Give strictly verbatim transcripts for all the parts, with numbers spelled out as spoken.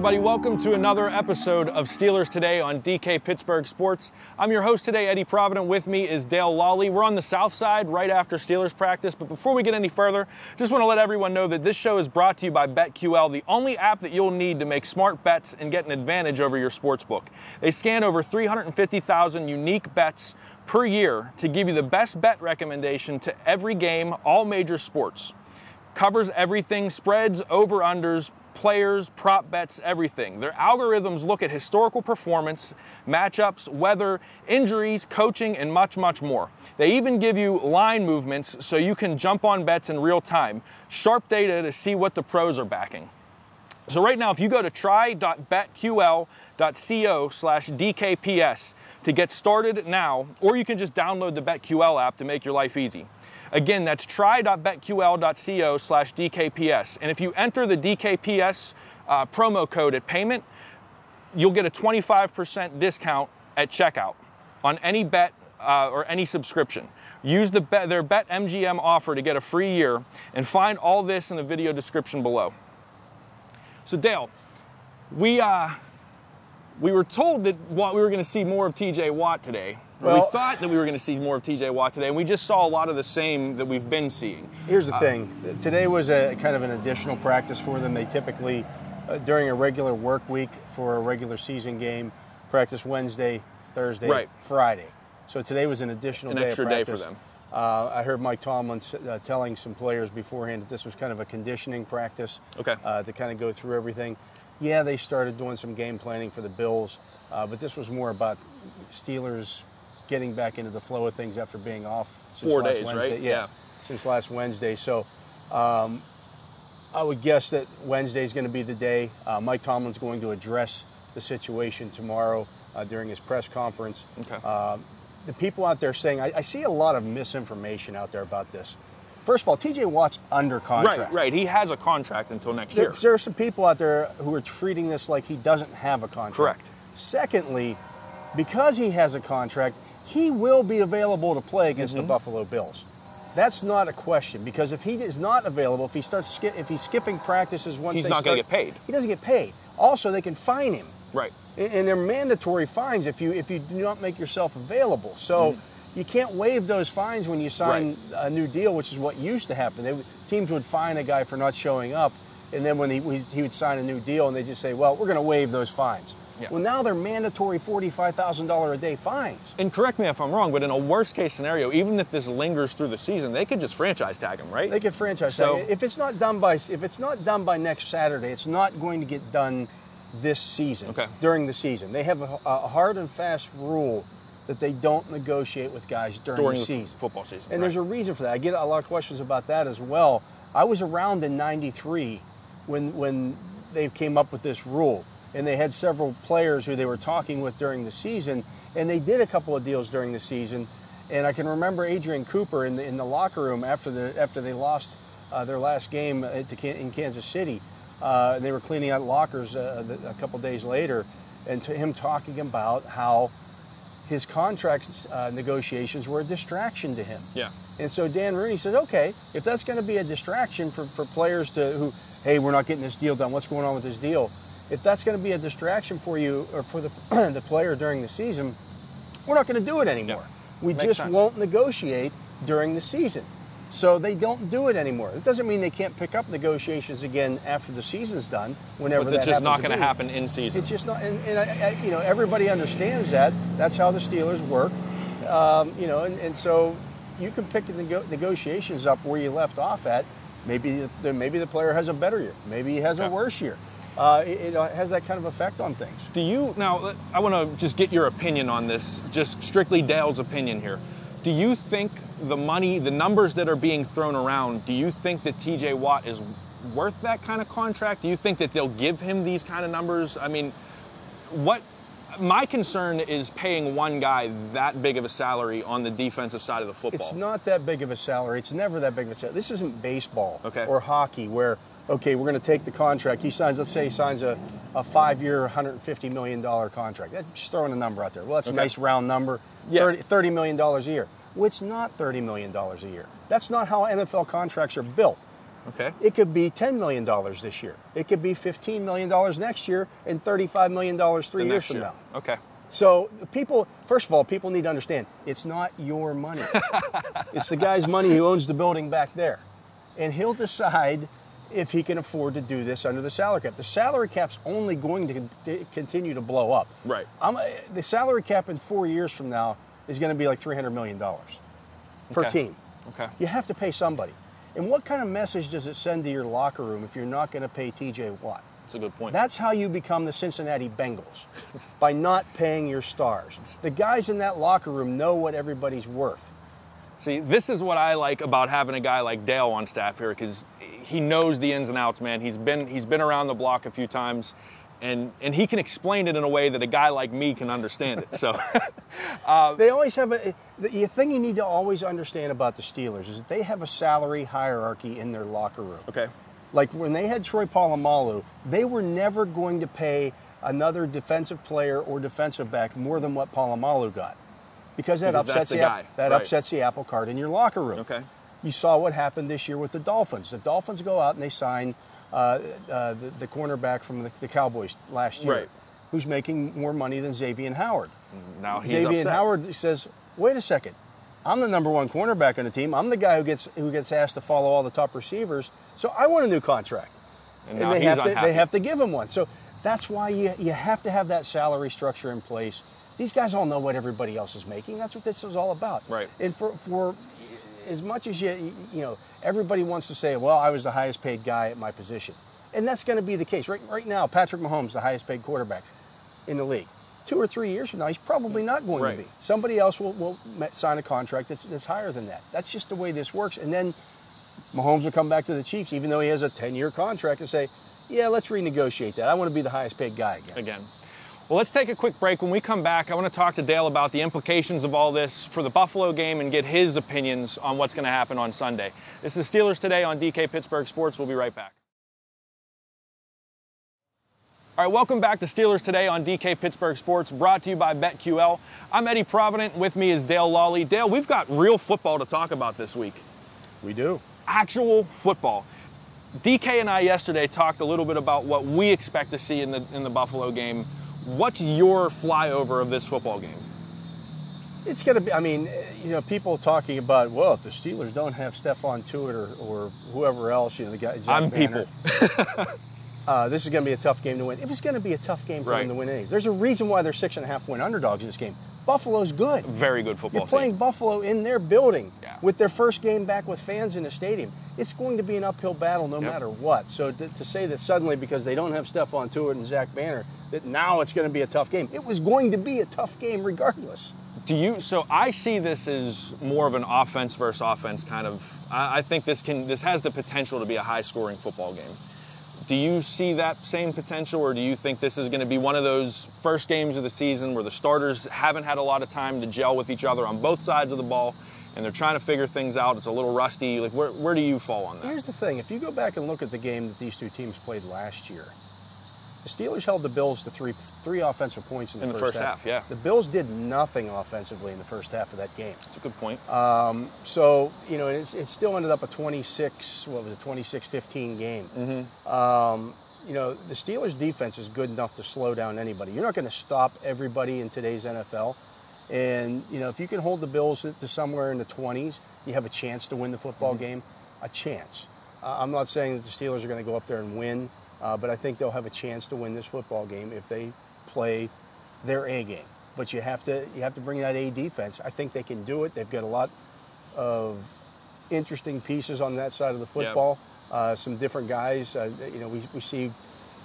everybody. Welcome to another episode of Steelers Today on D K Pittsburgh Sports. I'm your host today, Eddie Provident. With me is Dale Lolley. We're on the south side right after Steelers practice. But before we get any further, just want to let everyone know that this show is brought to you by BetQL, the only app that you'll need to make smart bets and get an advantage over your sportsbook. They scan over three hundred fifty thousand unique bets per year to give you the best bet recommendation to every game, all major sports. Covers everything, spreads, over-unders, players, prop bets, everything. Their algorithms look at historical performance, matchups, weather, injuries, coaching, and much, much more. They even give you line movements so you can jump on bets in real time. Sharp data to see what the pros are backing. So right now, if you go to try dot bet Q L dot co slash D K P S to get started now, or you can just download the BetQL app to make your life easy. Again, that's try dot bet Q L dot co slash D K P S. And if you enter the D K P S uh, promo code at payment, you'll get a twenty-five percent discount at checkout on any bet uh, or any subscription. Use the bet, their BetMGM offer to get a free year, and find all this in the video description below. So Dale, we, uh, we were told that what we were going to see more of T J. Watt today. Well, we thought that we were going to see more of T J. Watt today, and we just saw a lot of the same that we've been seeing. Here's the uh, thing. Today was a kind of an additional practice for them. They typically, uh, during a regular work week for a regular season game, practice Wednesday, Thursday, right. Friday. So today was an additional an day extra of practice. Day for them. Uh, I heard Mike Tomlin uh, telling some players beforehand that this was kind of a conditioning practice okay. uh, to kind of go through everything. Yeah, they started doing some game planning for the Bills, uh, but this was more about Steelers getting back into the flow of things after being off since four last days, Wednesday. right? Yeah, yeah, since last Wednesday. So um, I would guess that Wednesday is going to be the day. Uh, Mike Tomlin's going to address the situation tomorrow uh, during his press conference. Okay. Uh, the people out there saying, I, I see a lot of misinformation out there about this. First of all, T J. Watt's under contract. Right, right. He has a contract until next there, year. There are some people out there who are treating this like he doesn't have a contract. Correct. Secondly, because he has a contract, he will be available to play against mm-hmm. the Buffalo Bills. That's not a question, because if he is not available, if he starts skip, if he's skipping practices once he's they not going to get paid. He doesn't get paid. Also, they can fine him. Right. And they're mandatory fines if you if you do not make yourself available. So mm-hmm. you can't waive those fines when you sign right. a new deal, which is what used to happen. They, teams would fine a guy for not showing up, and then when he he would sign a new deal, and they just say, well, we're going to waive those fines. Yeah. Well, now they're mandatory forty-five thousand dollars a day fines. And correct me if I'm wrong, but in a worst-case scenario, even if this lingers through the season, they could just franchise tag him, right? They could franchise so, tag him. If it's not done by if it's not done by next Saturday, it's not going to get done this season. Okay. During the season, they have a, a hard and fast rule that they don't negotiate with guys during, during the season, the football season. And right. there's a reason for that. I get a lot of questions about that as well. I was around in ninety-three when when they came up with this rule. And they had several players who they were talking with during the season, and they did a couple of deals during the season. And I can remember Adrian Cooper in the, in the locker room after the after they lost uh, their last game to, in Kansas City. Uh, they were cleaning out lockers uh, a couple of days later, and to him talking about how his contract uh, negotiations were a distraction to him. Yeah. And so Dan Rooney says, okay, if that's going to be a distraction for, for players to who, hey, we're not getting this deal done, what's going on with this deal? If that's going to be a distraction for you or for the, the player during the season, we're not going to do it anymore. Yeah. We Makes just sense. won't negotiate during the season. So they don't do it anymore. It doesn't mean they can't pick up negotiations again after the season's done. Whenever but that happens, it's just not going to happen in season. It's just not, and, and I, I, you know, everybody understands that. That's how the Steelers work. Um, you know, and, and so you can pick the nego- negotiations up where you left off at. Maybe the, maybe the player has a better year. Maybe he has yeah. a worse year. Uh, it, it has that kind of effect on things. Do you, now, I want to just get your opinion on this, just strictly Dale's opinion here. Do you think the money, the numbers that are being thrown around, do you think that T J. Watt is worth that kind of contract? Do you think that they'll give him these kind of numbers? I mean, what, my concern is paying one guy that big of a salary on the defensive side of the football. It's not that big of a salary. It's never that big of a salary. This isn't baseball okay. or hockey where okay, we're going to take the contract. He signs, let's say he signs a, a five-year, one hundred fifty million dollars contract. That's just throwing a number out there. Well, that's okay. a nice round number, yeah. thirty million dollars a year. Well, it's not thirty million dollars a year. That's not how N F L contracts are built. Okay. It could be ten million dollars this year. It could be fifteen million dollars next year and thirty-five million dollars three years from now. Okay. So people, first of all, people need to understand, it's not your money. It's the guy's money who owns the building back there. And he'll decide if he can afford to do this under the salary cap. The salary cap's only going to con- continue to blow up. Right. I'm, the salary cap in four years from now is going to be like three hundred million dollars per okay. team. Okay. You have to pay somebody. And what kind of message does it send to your locker room if you're not going to pay T J. Watt? That's a good point. That's how you become the Cincinnati Bengals, by not paying your stars. The guys in that locker room know what everybody's worth. See, this is what I like about having a guy like Dale on staff here, because he knows the ins and outs, man. He's been he's been around the block a few times, and, and he can explain it in a way that a guy like me can understand it. So uh, they always have a the thing you need to always understand about the Steelers is that they have a salary hierarchy in their locker room. Okay. Like when they had Troy Polamalu, they were never going to pay another defensive player or defensive back more than what Polamalu got, because that because upsets the, the guy. that right. upsets the apple cart in your locker room. Okay. You saw what happened this year with the Dolphins. The Dolphins go out and they sign uh, uh, the, the cornerback from the, the Cowboys last year, right. who's making more money than Xavier Howard. Now he's Xavier upset. Howard says, "Wait a second, I'm the number one cornerback on the team. I'm the guy who gets who gets asked to follow all the top receivers. So I want a new contract." And, now and they, he's have to, they have to give him one. So that's why you you have to have that salary structure in place. These guys all know what everybody else is making. That's what this is all about. Right. And for for. As much as you, you know, everybody wants to say, well, I was the highest paid guy at my position. And that's going to be the case. Right, right now, Patrick Mahomes, the highest paid quarterback in the league. Two or three years from now, he's probably not going right. to be. Somebody else will, will sign a contract that's, that's higher than that. That's just the way this works. And then Mahomes will come back to the Chiefs, even though he has a ten-year contract, and say, yeah, let's renegotiate that. I want to be the highest paid guy again. Again. Well, let's take a quick break. When we come back, I want to talk to Dale about the implications of all this for the Buffalo game and get his opinions on what's going to happen on Sunday. This is Steelers Today on D K Pittsburgh Sports. We'll be right back. All right, welcome back to Steelers Today on D K Pittsburgh Sports, brought to you by BetQL. I'm Eddie Provident. With me is Dale Lolley. Dale, we've got real football to talk about this week. We do. Actual football. D K and I yesterday talked a little bit about what we expect to see in the, in the Buffalo game. What's your flyover of this football game? It's going to be, I mean, you know, people talking about, well, if the Steelers don't have Stephon Tuitt or, or whoever else, you know, the guy, Zach I'm Banner, people. uh, this is going to be a tough game to win. It was going to be a tough game for right. them to win innings. There's a reason why they're six and a half point underdogs in this game. Buffalo's good. Very good football You're playing team. Buffalo in their building yeah. with their first game back with fans in the stadium. It's going to be an uphill battle no yep. matter what. So to, to say that suddenly because they don't have Stephon Tuitt and Zach Banner, that now it's going to be a tough game. It was going to be a tough game regardless. Do you? So I see this as more of an offense versus offense kind of. I, I think this can. This has the potential to be a high-scoring football game. Do you see that same potential, or do you think this is going to be one of those first games of the season where the starters haven't had a lot of time to gel with each other on both sides of the ball, and they're trying to figure things out? It's a little rusty. Like, where, where do you fall on that? Here's the thing. If you go back and look at the game that these two teams played last year, the Steelers held the Bills to three three offensive points in the, in the first, first half. half yeah. The Bills did nothing offensively in the first half of that game. That's a good point. Um, so, you know, it's, it still ended up a twenty-six, what was it, twenty-six fifteen game. Mm-hmm. Um, you know, the Steelers' defense is good enough to slow down anybody. You're not going to stop everybody in today's N F L. And, you know, if you can hold the Bills to somewhere in the twenties, you have a chance to win the football mm-hmm. game. A chance. Uh, I'm not saying that the Steelers are going to go up there and win. Uh, but I think they'll have a chance to win this football game if they play their A game. But you have to you have to bring that A defense. I think they can do it. They've got a lot of interesting pieces on that side of the football. Yep. Uh, some different guys. Uh, you know, we we see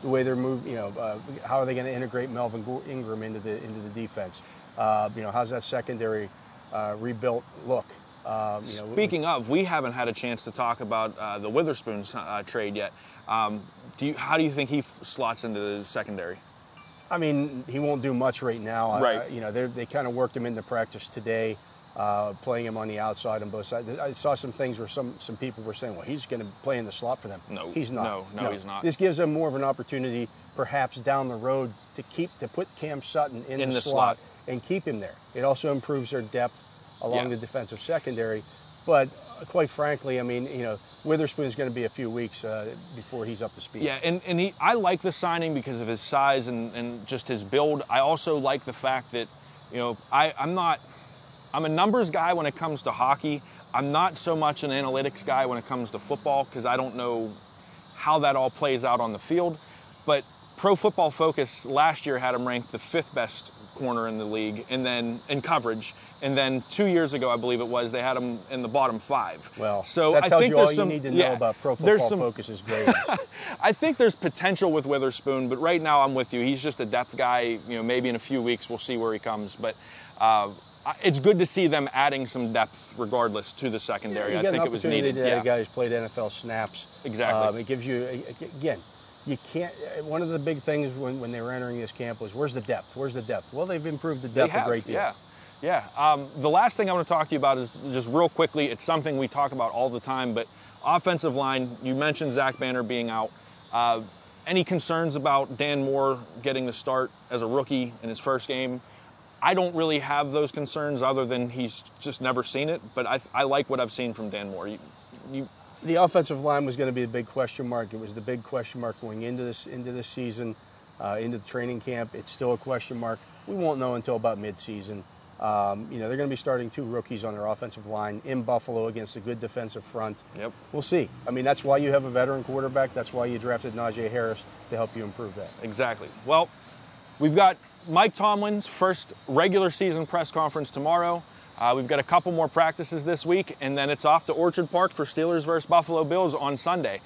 the way they're moving. You know, uh, how are they going to integrate Melvin Ingram into the into the defense? Uh, you know, how's that secondary uh, rebuilt look? Um, you know, Speaking we, of, we haven't had a chance to talk about uh, the Witherspoon uh, trade yet. Um, do you, how do you think he f- slots into the secondary? I mean, he won't do much right now. Right. I, you know, they kind of worked him into practice today, uh, playing him on the outside on both sides. I saw some things where some, some people were saying, well, he's going to play in the slot for them. No, he's not. No, no, no, he's not. This gives them more of an opportunity, perhaps down the road, to keep to put Cam Sutton in, in the, the slot, slot and keep him there. It also improves their depth along yeah. the defensive secondary. But quite frankly, I mean, you know, Witherspoon's going to be a few weeks uh, before he's up to speed. Yeah, and, and he, I like the signing because of his size and, and just his build. I also like the fact that, you know, I, I'm not, I'm a numbers guy when it comes to hockey. I'm not so much an analytics guy when it comes to football because I don't know how that all plays out on the field. But Pro Football Focus last year had him ranked the fifth best corner in the league, and then in coverage. And then two years ago, I believe it was, they had him in the bottom five. Well, so that tells I think you all some, you need to know yeah, about Pro Football some, Focus's grades. I think there's potential with Witherspoon, but right now I'm with you. He's just a depth guy. You know, maybe in a few weeks we'll see where he comes. But uh, it's good to see them adding some depth, regardless, to the secondary. Yeah, I think it was needed. Yeah, guys played N F L snaps. Exactly. Um, it gives you again. You can't. One of the big things when, when they were entering this camp was, where's the depth? Where's the depth? Well, they've improved the depth have, a great deal. Yeah. Yeah, um, the last thing I want to talk to you about is just real quickly, it's something we talk about all the time, but offensive line, you mentioned Zach Banner being out. Uh, any concerns about Dan Moore getting the start as a rookie in his first game? I don't really have those concerns other than he's just never seen it, but I, I like what I've seen from Dan Moore. You, you... The offensive line was going to be a big question mark. It was the big question mark going into this, into this season, uh, into the training camp. It's still a question mark. We won't know until about midseason. Um, you know, they're going to be starting two rookies on their offensive line in Buffalo against a good defensive front. Yep. We'll see. I mean, that's why you have a veteran quarterback. That's why you drafted Najee Harris to help you improve that. Exactly. Well, we've got Mike Tomlin's first regular season press conference tomorrow. Uh, we've got a couple more practices this week, and then it's off to Orchard Park for Steelers versus Buffalo Bills on Sunday.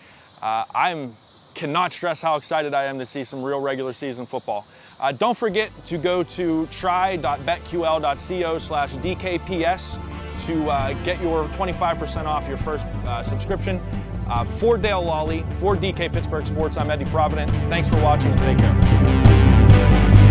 Uh, I'm cannot stress how excited I am to see some real regular season football. Uh, don't forget to go to try dot bet Q L dot co slash D K P S to uh, get your twenty-five percent off your first uh, subscription. Uh, for Dale Lolley, for D K Pittsburgh Sports, I'm Eddie Provident. Thanks for watching and take care.